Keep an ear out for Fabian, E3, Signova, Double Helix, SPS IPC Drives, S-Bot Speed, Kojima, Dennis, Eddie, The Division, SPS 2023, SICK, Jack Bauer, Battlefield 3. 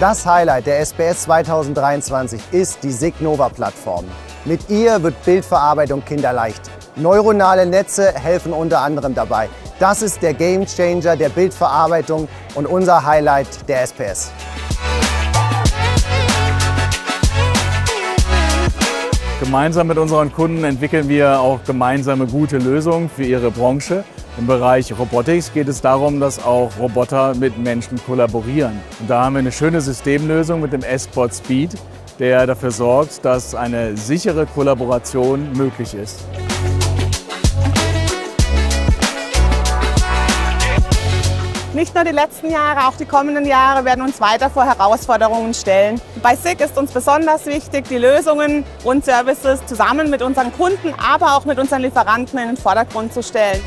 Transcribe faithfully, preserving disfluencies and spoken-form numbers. Das Highlight der S P S zwanzig dreiundzwanzig ist die Signova-Plattform. Mit ihr wird Bildverarbeitung kinderleicht. Neuronale Netze helfen unter anderem dabei. Das ist der Gamechanger der Bildverarbeitung und unser Highlight der S P S. Gemeinsam mit unseren Kunden entwickeln wir auch gemeinsame gute Lösungen für ihre Branche. Im Bereich Robotics geht es darum, dass auch Roboter mit Menschen kollaborieren. Und da haben wir eine schöne Systemlösung mit dem S-Bot Speed, der dafür sorgt, dass eine sichere Kollaboration möglich ist. Nicht nur die letzten Jahre, auch die kommenden Jahre werden uns weiter vor Herausforderungen stellen. Bei SICK ist uns besonders wichtig, die Lösungen und Services zusammen mit unseren Kunden, aber auch mit unseren Lieferanten in den Vordergrund zu stellen.